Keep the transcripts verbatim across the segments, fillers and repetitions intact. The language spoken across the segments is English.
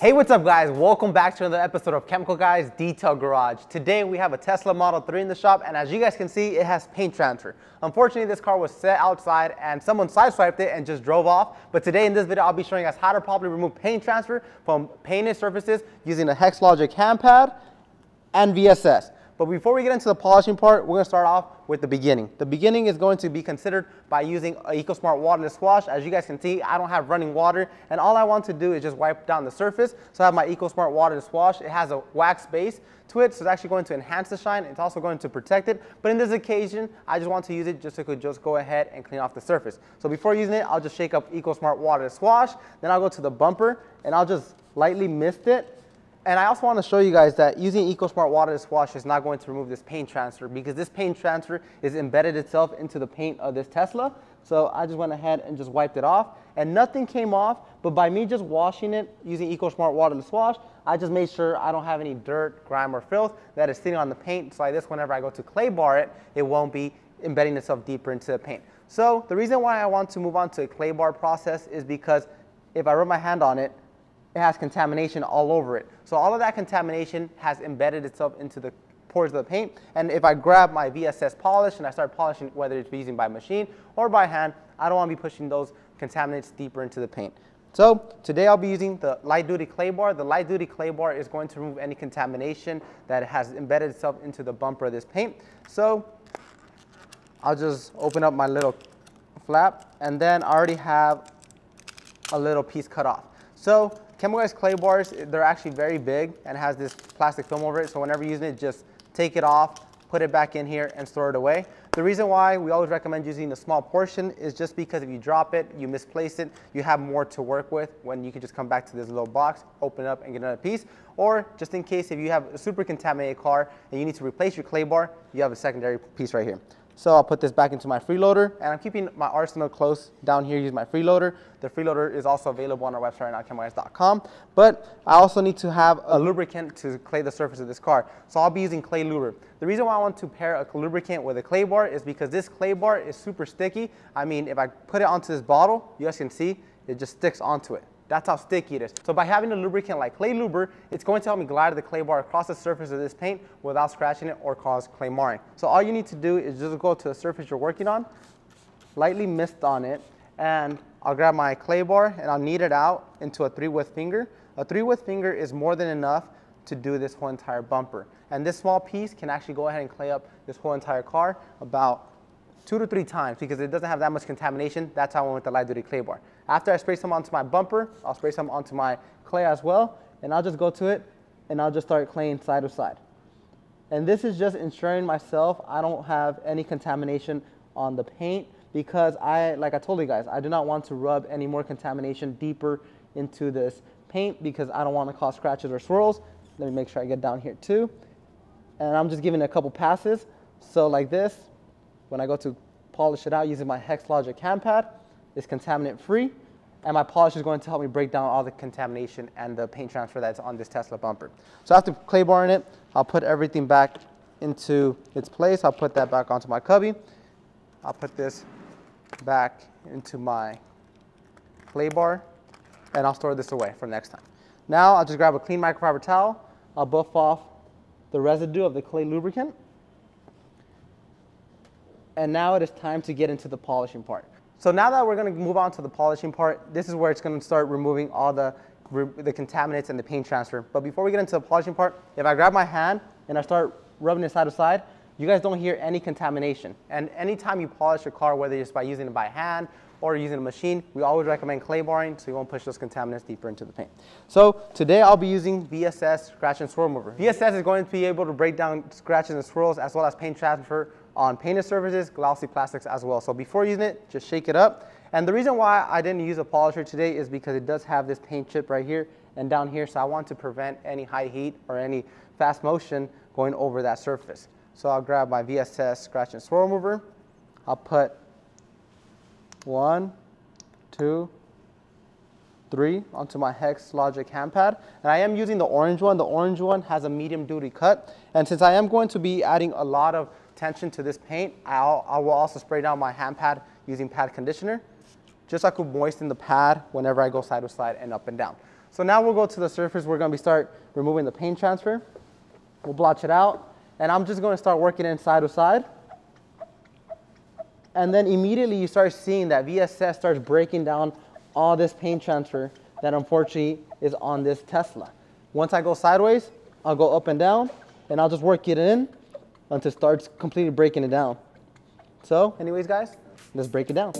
Hey, what's up guys? Welcome back to another episode of Chemical Guys Detail Garage. Today we have a Tesla Model three in the shop, and as you guys can see, it has paint transfer. Unfortunately, this car was set outside and someone sideswiped it and just drove off. But today in this video, I'll be showing us how to properly remove paint transfer from painted surfaces using a HexLogic hand pad and V S S. But before we get into the polishing part, we're gonna start off with the beginning. The beginning is going to be considered by using a EcoSmart waterless wash. As you guys can see, I don't have running water, and all I want to do is just wipe down the surface. So I have my EcoSmart waterless wash. It has a wax base to it, so it's actually going to enhance the shine. It's also going to protect it. But in this occasion, I just want to use it just so I could just go ahead and clean off the surface. So before using it, I'll just shake up EcoSmart waterless wash. Then I'll go to the bumper and I'll just lightly mist it. And I also want to show you guys that using EcoSmart waterless wash is not going to remove this paint transfer, because this paint transfer is embedded itself into the paint of this Tesla. So I just went ahead and just wiped it off, and nothing came off. But by me just washing it using EcoSmart waterless wash, I just made sure I don't have any dirt, grime, or filth that is sitting on the paint. So like this, whenever I go to clay bar it, it won't be embedding itself deeper into the paint. So the reason why I want to move on to a clay bar process is because if I rub my hand on it, it has contamination all over it. So all of that contamination has embedded itself into the pores of the paint. And if I grab my V S S polish and I start polishing, whether it's using by machine or by hand, I don't want to be pushing those contaminants deeper into the paint. So today I'll be using the light duty clay bar. The light duty clay bar is going to remove any contamination that has embedded itself into the bumper of this paint. So I'll just open up my little flap, and then I already have a little piece cut off. So Chemical Guys clay bars, they're actually very big and has this plastic film over it. So whenever you're using it, just take it off, put it back in here, and store it away. The reason why we always recommend using the small portion is just because if you drop it, you misplace it, you have more to work with when you can just come back to this little box, open it up, and get another piece. Or just in case if you have a super contaminated car and you need to replace your clay bar, you have a secondary piece right here. So I'll put this back into my freeloader, and I'm keeping my arsenal close down here using my freeloader. The freeloader is also available on our website right now, Chemical Guys dot com. But I also need to have a lubricant to clay the surface of this car. So I'll be using Clay Luber. The reason why I want to pair a lubricant with a clay bar is because this clay bar is super sticky. I mean, if I put it onto this bottle, you guys can see, it just sticks onto it. That's how sticky it is. So by having a lubricant like Clay Luber, it's going to help me glide the clay bar across the surface of this paint without scratching it or cause clay marring. So all you need to do is just go to the surface you're working on, lightly mist on it, and I'll grab my clay bar and I'll knead it out into a three-width finger. A three-width finger is more than enough to do this whole entire bumper. And this small piece can actually go ahead and clay up this whole entire car about two to three times, because it doesn't have that much contamination. That's how I went with the light duty clay bar. After I spray some onto my bumper, I'll spray some onto my clay as well, and I'll just go to it and I'll just start claying side to side. And this is just ensuring myself I don't have any contamination on the paint, because I, like I told you guys, I do not want to rub any more contamination deeper into this paint, because I don't want to cause scratches or swirls. Let me make sure I get down here too. And I'm just giving it a couple passes. So like this, when I go to polish it out using my HexLogic hand pad, it's contaminant free, and my polish is going to help me break down all the contamination and the paint transfer that's on this Tesla bumper. So after clay barring it, I'll put everything back into its place. I'll put that back onto my cubby. I'll put this back into my clay bar, and I'll store this away for next time. Now I'll just grab a clean microfiber towel. I'll buff off the residue of the clay lubricant. And now it is time to get into the polishing part. So now that we're going to move on to the polishing part, this is where it's going to start removing all the, the contaminants and the paint transfer. But before we get into the polishing part, if I grab my hand and I start rubbing it side to side, you guys don't hear any contamination. And anytime you polish your car, whether it's by using it by hand or using a machine, we always recommend clay barring, so you won't push those contaminants deeper into the paint. So today I'll be using V S S scratch and swirl remover. V S S is going to be able to break down scratches and swirls as well as paint transfer on painted surfaces, glossy plastics as well. So before using it, just shake it up. And the reason why I didn't use a polisher today is because it does have this paint chip right here and down here, so I want to prevent any high heat or any fast motion going over that surface. So I'll grab my V S S scratch and swirl remover. I'll put one, two, three onto my HexLogic hand pad, and I am using the orange one. The orange one has a medium duty cut, and since I am going to be adding a lot of tension to this paint, I'll, I will also spray down my hand pad using pad conditioner, just so I could moisten the pad whenever I go side to side and up and down. So now we'll go to the surface. We're going to start removing the paint transfer. We'll blotch it out. And I'm just going to start working in side to side. And then immediately you start seeing that V S S starts breaking down all this paint transfer that unfortunately is on this Tesla. Once I go sideways, I'll go up and down, and I'll just work it in until it starts completely breaking it down. So anyways, guys, let's break it down.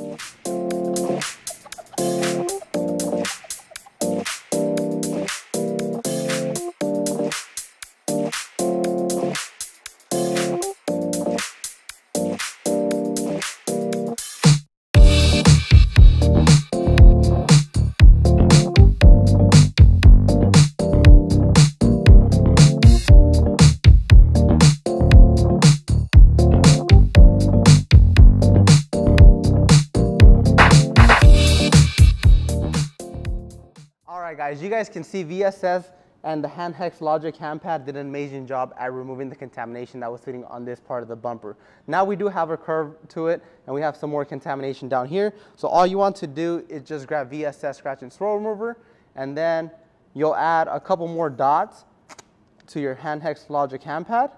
As you guys can see, V S S and the hand HexLogic hand pad did an amazing job at removing the contamination that was sitting on this part of the bumper. Now we do have a curve to it, and we have some more contamination down here. So all you want to do is just grab V S S scratch and swirl remover, and then you'll add a couple more dots to your hand HexLogic hand pad.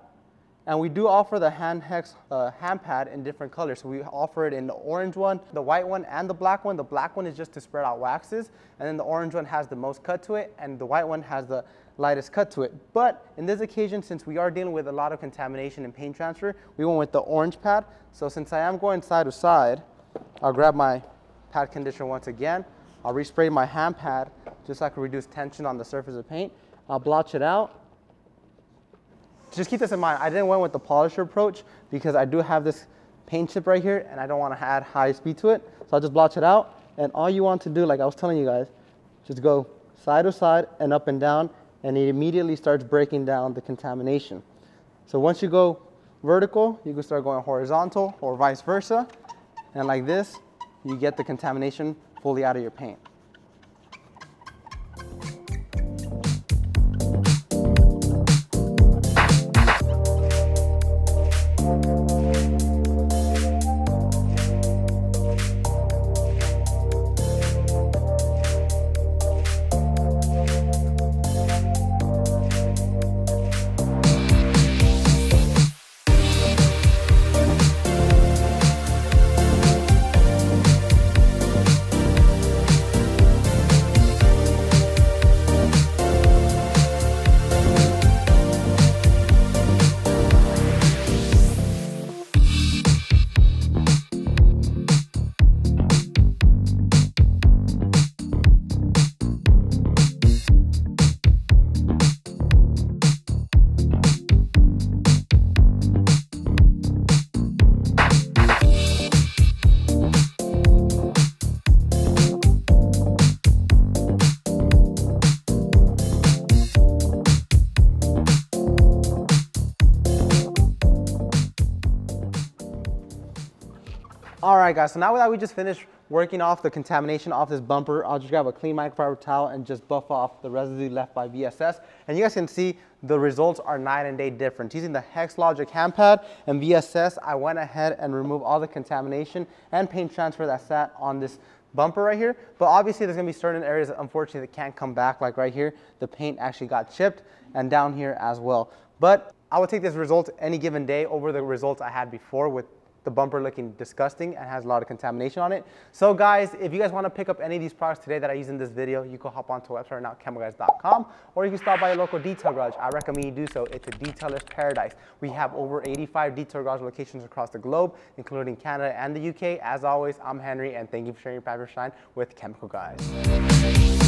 And we do offer the hand hex uh, hand pad in different colors. So we offer it in the orange one, the white one, and the black one. The black one is just to spread out waxes, and then the orange one has the most cut to it, and the white one has the lightest cut to it. But in this occasion, since we are dealing with a lot of contamination and paint transfer, we went with the orange pad. So since I am going side to side, I'll grab my pad conditioner once again. I'll respray my hand pad just so I can reduce tension on the surface of paint. I'll blotch it out. Just keep this in mind, I didn't went with the polisher approach because I do have this paint chip right here and I don't want to add high speed to it. So I'll just blotch it out, and all you want to do, like I was telling you guys, just go side to side and up and down, and it immediately starts breaking down the contamination. So once you go vertical, you can start going horizontal or vice versa. And like this, you get the contamination fully out of your paint. All right, guys, so now that we just finished working off the contamination off this bumper, I'll just grab a clean microfiber towel and just buff off the residue left by V S S. And you guys can see the results are night and day different. Using the HexLogic hand pad and V S S, I went ahead and removed all the contamination and paint transfer that sat on this bumper right here. But obviously there's gonna be certain areas that unfortunately that can't come back, like right here, the paint actually got chipped, and down here as well. But I would take this result any given day over the results I had before with the bumper looking disgusting and has a lot of contamination on it. So guys, if you guys want to pick up any of these products today that I use in this video, you can hop onto our website right now, Chemical Guys dot com, or you can stop by your local detail garage. I recommend you do so. It's a detailer's paradise. We have over eighty-five detail garage locations across the globe, including Canada and the U K. As always, I'm Henry, and thank you for sharing your Paper Shine with Chemical Guys.